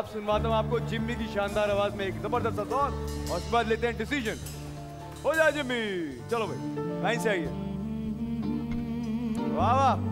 अब सुनवाता हूँ आपको जिम्मी की शानदार आवाज में एक जबरदस्त दौर और उसके बाद लेते हैं डिसीजन। हो जाए जिम्मी, चलो भाई लाइन से आइए। वाह वाह,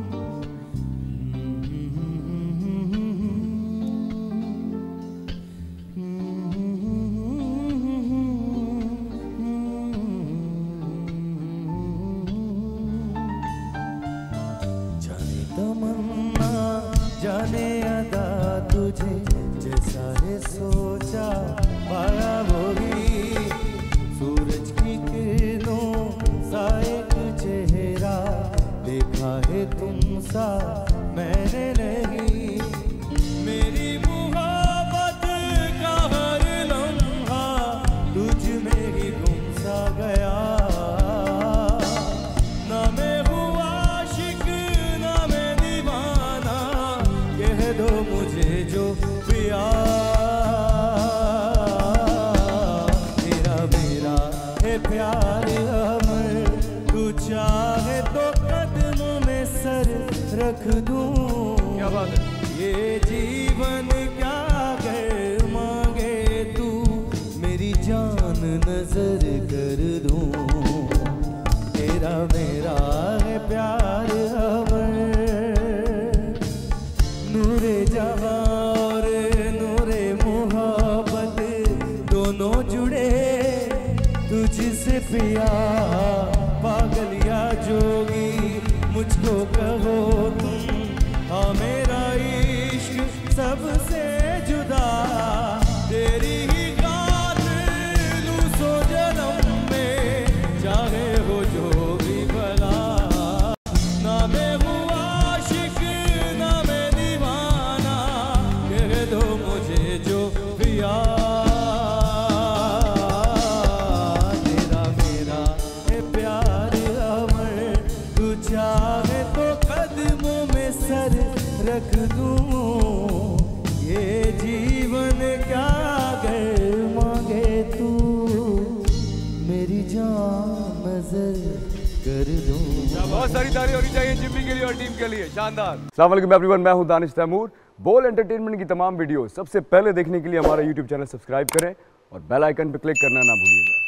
अस्सलामुअलैकुम एवरीवन, मैं हूं दानिश तैमूर। बोल एंटरटेनमेंट की तमाम वीडियो सबसे पहले देखने के लिए हमारा यूट्यूब चैनल सब्सक्राइब करें और बेल आइकन पर क्लिक करना ना भूलिएगा।